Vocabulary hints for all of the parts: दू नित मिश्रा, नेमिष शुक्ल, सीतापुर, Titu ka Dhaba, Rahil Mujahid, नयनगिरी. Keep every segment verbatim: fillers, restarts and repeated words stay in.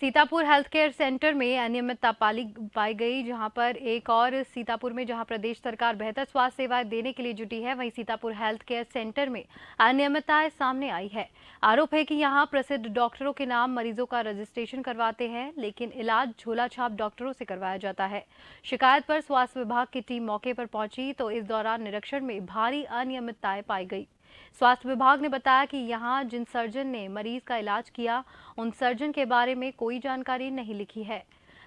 सीतापुर health care centre में अनियमितता पाली पाई गई, जहां पर एक और सीतापुर में जहां प्रदेश सरकार बेहतर स्वास्थ्य सेवाएं देने के लिए जुटी है, वहीं सीतापुर हेल्थ केयर सेंटर में अनियमितताएं सामने आई है। आरोप है कि यहां प्रसिद्ध डॉक्टरों के नाम मरीजों का रजिस्ट्रेशन करवाते हैं, लेकिन इलाज झोला छाप डॉक्टरों से करवाया जाता है। शिकायत पर स्वास्थ्य विभाग की टीम मौके पर पहुंची तो इस दौरान निरीक्षण में भारी अनियमितताएं पाई गई। स्वास्थ्य विभाग ने बताया कि यहां जिन सर्जन ने मरीज का इलाज किया, उन सर्जन के बारे में कोई जानकारी नहीं लिखी है।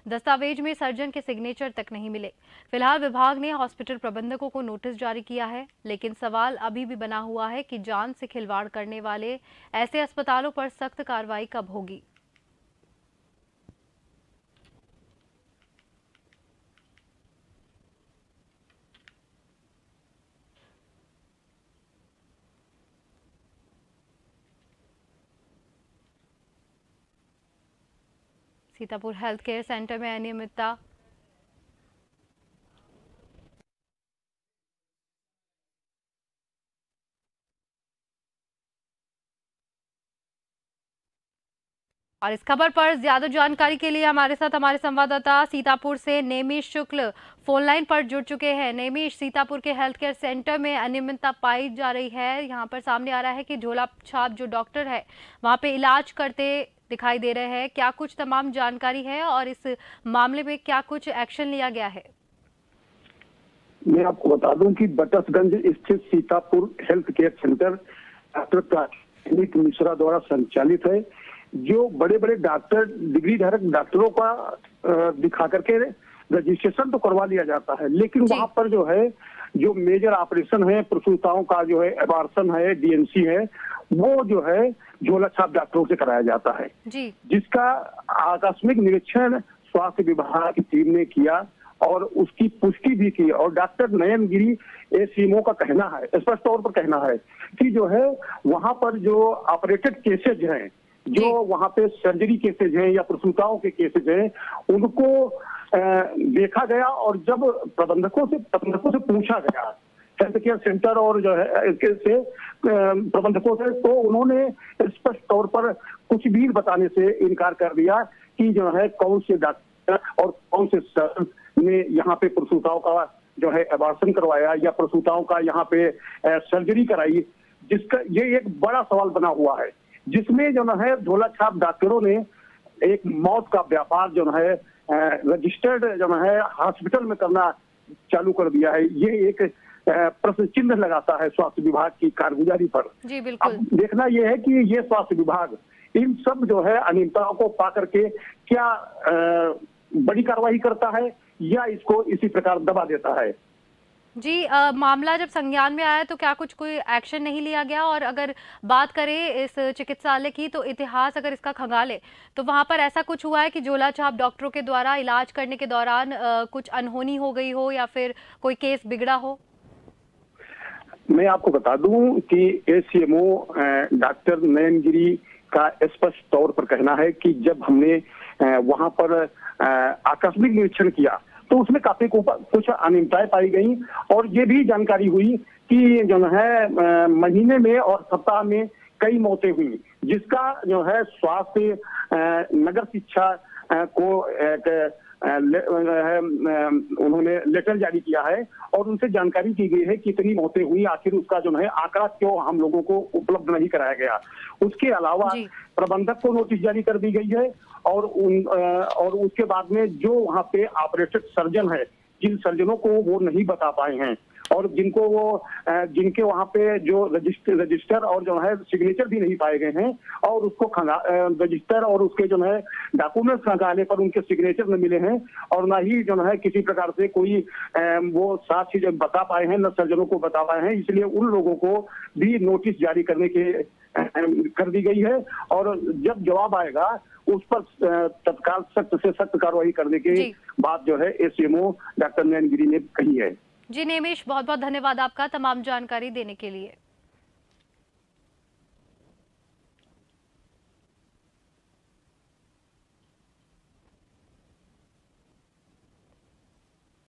दस्तावेज में सर्जन के सिग्नेचर तक नहीं मिले। फिलहाल विभाग ने हॉस्पिटल प्रबंधकों को नोटिस जारी किया है, लेकिन सवाल अभी भी बना हुआ है कि जान से खिलवाड़ करने वाले ऐसे अस्पतालों पर सख्त कार्रवाई कब होगी। सीतापुर हेल्थ केयर सेंटर में अनियमितता। और इस खबर पर ज्यादा जानकारी के लिए हमारे साथ हमारे संवाददाता सीतापुर से नेमिष शुक्ल फोन लाइन पर जुड़ चुके हैं। नेमिष, सीतापुर के हेल्थ केयर सेंटर में अनियमितता पाई जा रही है। यहाँ पर सामने आ रहा है कि झोला छाप जो डॉक्टर है वहाँ पे इलाज करते दिखाई दे रहे हैं। क्या कुछ तमाम जानकारी है और इस मामले में क्या कुछ एक्शन लिया गया है? मैं आपको बता दूं कि बटसगंज स्थित सीतापुर health care centre doctor दू नित मिश्रा द्वारा संचालित है, जो बड़े बड़े डॉक्टर डिग्री धारक डॉक्टरों का दिखा करके रजिस्ट्रेशन तो करवा लिया जाता है, लेकिन वहां पर जो है जो मेजर ऑपरेशन है, प्रसूताओं का जो है एबार्शन है, डीएनसी है, वो जो है झोला छाप डॉक्टरों से कराया जाता है जी। जिसका आकस्मिक निरीक्षण स्वास्थ्य विभाग की टीम ने किया और उसकी पुष्टि भी की। और डॉक्टर नयनगिरी एसीएमओ का कहना है, स्पष्ट तौर पर कहना है कि जो है वहां पर जो ऑपरेटेड केसेज हैं, जो वहां पे सर्जरी केसेज हैं या प्रसूताओं के केसेज हैं, उनको देखा गया और जब प्रबंधकों से प्रबंधकों से पूछा गया हेल्थ केयर सेंटर और जो है से प्रबंधकों से, तो उन्होंने स्पष्ट तौर पर कुछ भी बताने से इनकार कर दिया कि जो है कौन से डॉक्टर और कौन से सर्जन ने यहाँ पे प्रसूताओं का जो है एबार्शन करवाया या प्रसूताओं का यहाँ पे सर्जरी कराई, जिसका ये एक बड़ा सवाल बना हुआ है, जिसमें जो है झोला छाप डॉक्टरों ने एक मौत का व्यापार जो है रजिस्टर्ड जो है हॉस्पिटल में करना चालू कर दिया है। ये एक प्रश्न चिन्ह लगाता है स्वास्थ्य विभाग की कारगुजारी पर जी। बिल्कुल, अब देखना यह है कि ये स्वास्थ्य विभाग इन सब जो है अनियमितताओं को पा करके क्या आ, बड़ी कार्रवाई करता है या इसको इसी प्रकार दबा देता है जी। आ, मामला जब संज्ञान में आया तो क्या कुछ कोई एक्शन नहीं लिया गया? और अगर बात करें इस चिकित्सालय की, तो इतिहास अगर इसका खंगाले तो वहां पर ऐसा कुछ हुआ है कि झोला छाप डॉक्टरों के द्वारा इलाज करने के दौरान आ, कुछ अनहोनी हो गई हो या फिर कोई केस बिगड़ा हो? मैं आपको बता दूं कि एसीएमओ डॉक्टर नयनगिरी का स्पष्ट तौर पर कहना है कि जब हमने वहां पर आकस्मिक निरीक्षण किया तो उसमें काफी कुछ अनियमितताएं पाई गई और ये भी जानकारी हुई कि जो है महीने में और सप्ताह में कई मौतें हुई, जिसका जो है स्वास्थ्य नगर शिक्षा को एक ले, उन्होंने लेटर जारी किया है और उनसे जानकारी की गई है कि इतनी मौतें हुई, आखिर उसका जो है आंकड़ा क्यों हम लोगों को उपलब्ध नहीं कराया गया। उसके अलावा प्रबंधक को नोटिस जारी कर दी गई है और उन और उसके बाद में जो वहां पे ऑपरेटेड सर्जन है, जिन सर्जनों को वो नहीं बता पाए हैं और जिनको वो जिनके वहाँ पे जो रजिस्टर रजिस्टर और जो है सिग्नेचर भी नहीं पाए गए हैं और उसको रजिस्टर और उसके जो है डॉक्यूमेंट्स खंगालने पर उनके सिग्नेचर न मिले हैं और ना ही जो है किसी प्रकार से कोई वो साथ ही जब बता पाए हैं, न सर्जनों को बता पाए हैं, इसलिए उन लोगों को भी नोटिस जारी करने के कर दी गई है और जब जवाब आएगा उस पर तत्काल सख्त से सख्त कार्रवाई करने की बात जो है एसीएमओ डॉक्टर नयनगिरी ने कही है जी। नेमिष, बहुत बहुत धन्यवाद आपका तमाम जानकारी देने के लिए।